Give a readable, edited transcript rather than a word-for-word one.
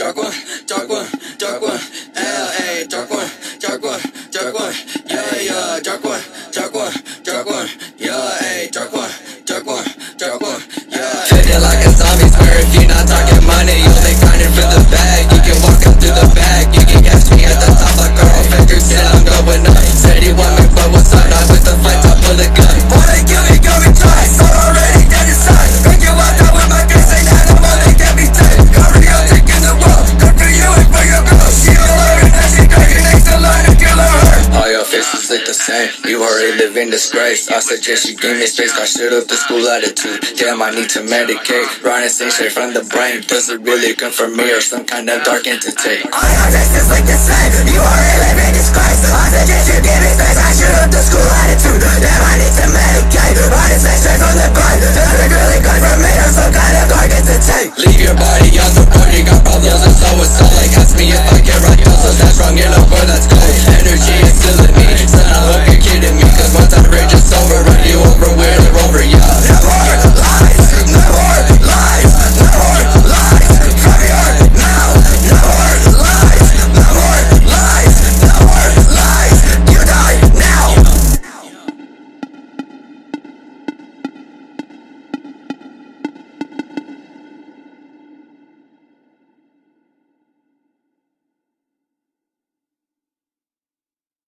dark one, L.A. Dark one, dark one, dark one, yeah, yeah. Dark one, dark one, dark one, yeah, ay. Dark one, dark one, dark one, yeah. Treat it like a zombie, swear if you're not talking money, you stay grinding for the bag. You can walk up through the bag, you can catch me at the top like Carl Fredrick, still I'm going up. Said he want me, but what's up? I'm with the fight, I pull a gun. Wanna kill me, go and try, so already dead inside. Make you out there with my guts, ain't had no money, get me tight. Look the same, you already live in disgrace. I suggest you give me space, I should have the school attitude. Damn, I need to medicate. Ryan ain't straight from the brain. Does it really come from me or some kind of dark entity? All your faces look the same, you already live in disgrace. I suggest you give me space, I should have the school attitude. Damn, I need to medicate. Ryan ain't straight from the brain. Does it really come from me or some kind of dark entity? Leave your body on the party.